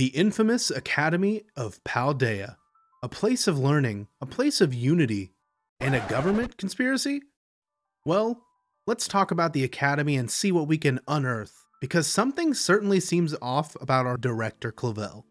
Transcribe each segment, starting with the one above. The infamous Academy of Paldea, a place of learning, a place of unity, and a government conspiracy? Well, let's talk about the Academy and see what we can unearth, because something certainly seems off about our director Clavell.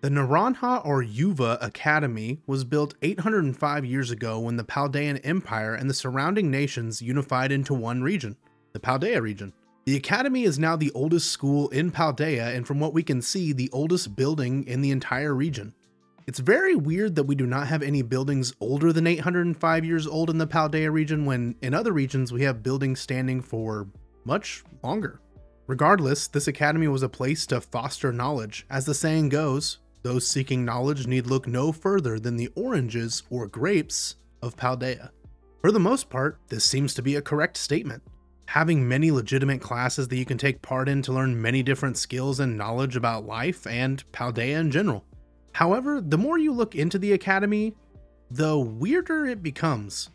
The Naranja or Uva Academy was built 805 years ago when the Paldean Empire and the surrounding nations unified into one region, the Paldea region. The Academy is now the oldest school in Paldea and from what we can see, the oldest building in the entire region. It's very weird that we do not have any buildings older than 805 years old in the Paldea region when in other regions we have buildings standing for much longer. Regardless, this academy was a place to foster knowledge. As the saying goes, those seeking knowledge need look no further than the oranges or grapes of Paldea. For the most part, this seems to be a correct statement. Having many legitimate classes that you can take part in to learn many different skills and knowledge about life and Paldea in general. However, the more you look into the academy, the weirder it becomes.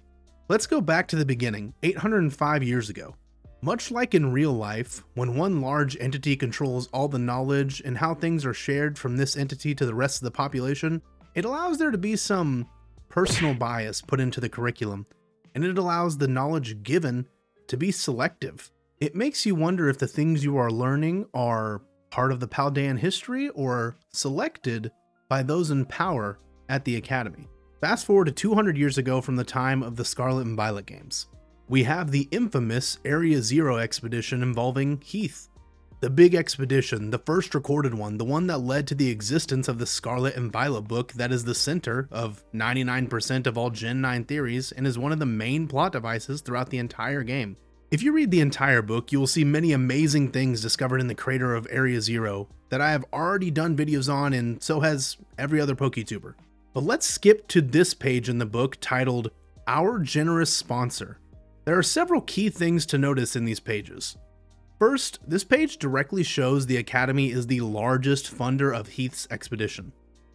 Let's go back to the beginning, 805 years ago. Much like in real life, when one large entity controls all the knowledge and how things are shared from this entity to the rest of the population, it allows there to be some personal bias put into the curriculum, and it allows the knowledge given to be selective. It makes you wonder if the things you are learning are part of the Paldean history or selected by those in power at the academy. Fast forward to 200 years ago from the time of the Scarlet and Violet games. We have the infamous Area Zero expedition involving Heath. The big expedition, the first recorded one, the one that led to the existence of the Scarlet and Violet book that is the center of 99% of all Gen 9 theories and is one of the main plot devices throughout the entire game. If you read the entire book, you will see many amazing things discovered in the crater of Area Zero that I have already done videos on, and so has every other Pokétuber. But let's skip to this page in the book titled Our Generous Sponsor. There are several key things to notice in these pages. First, this page directly shows the Academy is the largest funder of Heath's expedition.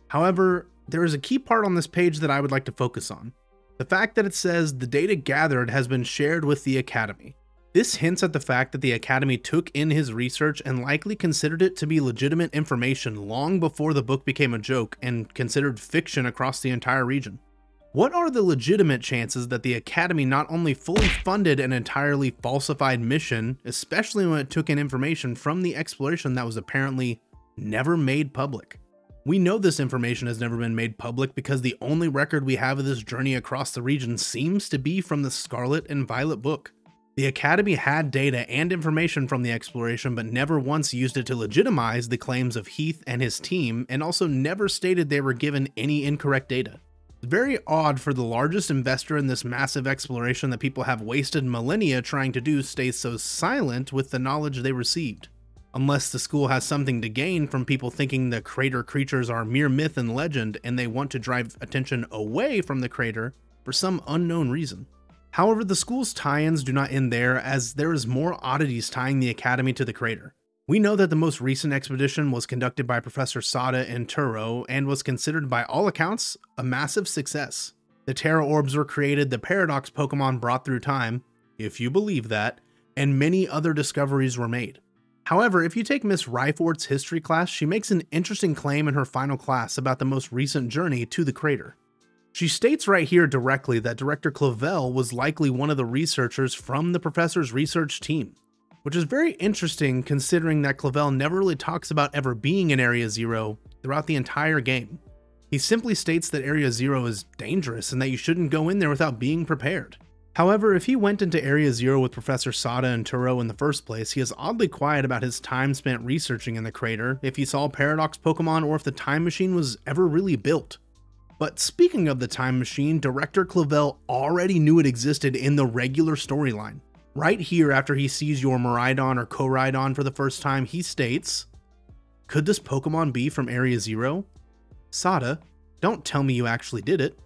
However, there is a key part on this page that I would like to focus on. The fact that it says the data gathered has been shared with the Academy. This hints at the fact that the Academy took in his research and likely considered it to be legitimate information long before the book became a joke and considered fiction across the entire region. What are the legitimate chances that the Academy not only fully funded an entirely falsified mission, especially when it took in information from the exploration that was apparently never made public? We know this information has never been made public because the only record we have of this journey across the region seems to be from the Scarlet and Violet book. The Academy had data and information from the exploration but never once used it to legitimize the claims of Heath and his team, and also never stated they were given any incorrect data. Very odd for the largest investor in this massive exploration that people have wasted millennia trying to do stay so silent with the knowledge they received. Unless the school has something to gain from people thinking the crater creatures are mere myth and legend and they want to drive attention away from the crater for some unknown reason. However, the school's tie-ins do not end there, as there is more oddities tying the academy to the crater. We know that the most recent expedition was conducted by Professor Sada and Turo and was considered by all accounts a massive success. The Terra Orbs were created, the Paradox Pokemon brought through time, if you believe that, and many other discoveries were made. However, if you take Miss Ryfort's history class, she makes an interesting claim in her final class about the most recent journey to the crater. She states right here directly that Director Clavell was likely one of the researchers from the professor's research team, which is very interesting considering that Clavell never really talks about ever being in Area Zero throughout the entire game. He simply states that Area Zero is dangerous and that you shouldn't go in there without being prepared. However, if he went into Area Zero with Professor Sada and Turo in the first place, he is oddly quiet about his time spent researching in the crater, if he saw Paradox Pokemon, or if the time machine was ever really built. But speaking of the time machine, Director Clavell already knew it existed in the regular storyline. Right here, after he sees your Miraidon or Coridon for the first time, he states, "Could this Pokemon be from Area Zero? Sada, don't tell me you actually did it."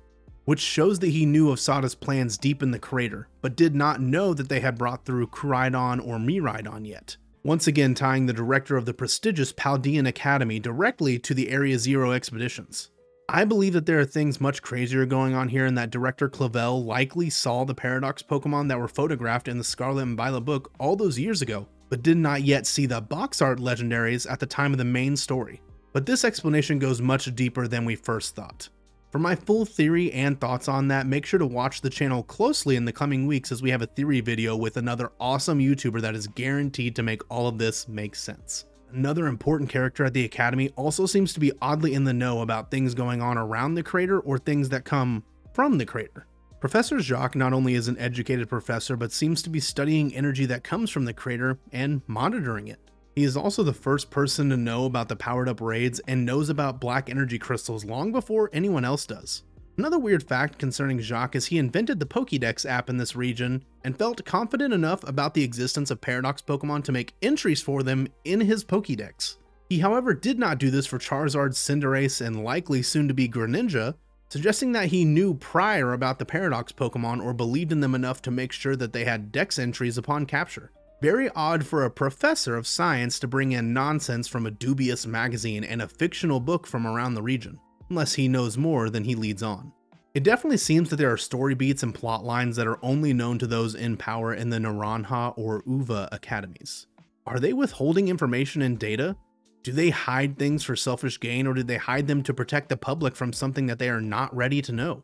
Which shows that he knew of Sada's plans deep in the crater, but did not know that they had brought through Coridon or Miraidon yet. Once again tying the director of the prestigious Paldean Academy directly to the Area Zero expeditions. I believe that there are things much crazier going on here, and that Director Clavell likely saw the Paradox Pokemon that were photographed in the Scarlet and Violet book all those years ago, but did not yet see the box art legendaries at the time of the main story. But this explanation goes much deeper than we first thought. For my full theory and thoughts on that, make sure to watch the channel closely in the coming weeks, as we have a theory video with another awesome YouTuber that is guaranteed to make all of this make sense. Another important character at the Academy also seems to be oddly in the know about things going on around the crater or things that come from the crater. Professor Jacques not only is an educated professor, but seems to be studying energy that comes from the crater and monitoring it. He is also the first person to know about the powered-up raids and knows about black energy crystals long before anyone else does. Another weird fact concerning Jacques is he invented the Pokédex app in this region and felt confident enough about the existence of Paradox Pokemon to make entries for them in his Pokédex. He, however, did not do this for Charizard, Cinderace, and likely soon-to-be Greninja, suggesting that he knew prior about the Paradox Pokemon or believed in them enough to make sure that they had Dex entries upon capture. Very odd for a professor of science to bring in nonsense from a dubious magazine and a fictional book from around the region, unless he knows more than he leads on. It definitely seems that there are story beats and plot lines that are only known to those in power in the Naranja or Uva academies. Are they withholding information and data? Do they hide things for selfish gain, or did they hide them to protect the public from something that they are not ready to know?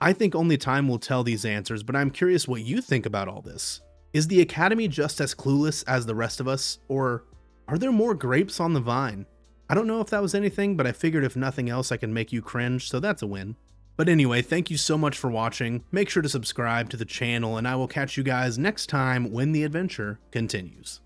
I think only time will tell these answers, but I'm curious what you think about all this. Is the Academy just as clueless as the rest of us, or are there more grapes on the vine? I don't know if that was anything, but I figured if nothing else I can make you cringe, so that's a win. But anyway, thank you so much for watching. Make sure to subscribe to the channel, and I will catch you guys next time when the adventure continues.